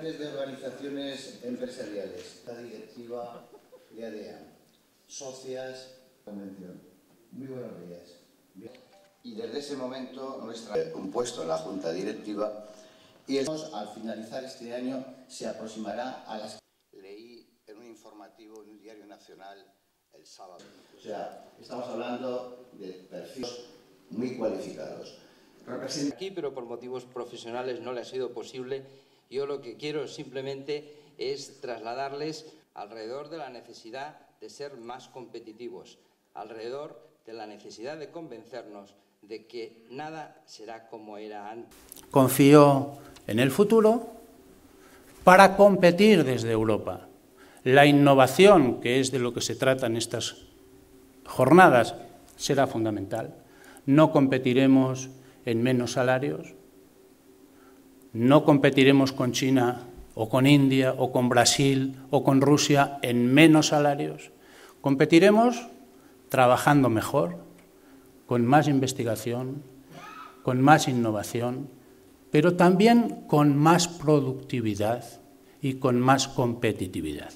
de organizaciones empresariales, la directiva de ADEA, socias, convención. Muy buenos días. Y desde ese momento compuesto la junta directiva y al finalizar este año se aproximará a las... Leí en un informativo, en un diario nacional el sábado. O sea, estamos hablando de perfiles muy cualificados. Aquí, pero por motivos profesionales no le ha sido posible. Yo lo que quiero simplemente es trasladarles alrededor de la necesidad de ser más competitivos, alrededor de la necesidad de convencernos de que nada será como era antes. Confío en el futuro para competir desde Europa. La innovación, que es de lo que se trata en estas jornadas, será fundamental. No competiremos en menos salarios, no competiremos con China o con India o con Brasil o con Rusia en menos salarios. Competiremos trabajando mejor, con más investigación, con más innovación, pero también con más productividad y con más competitividad.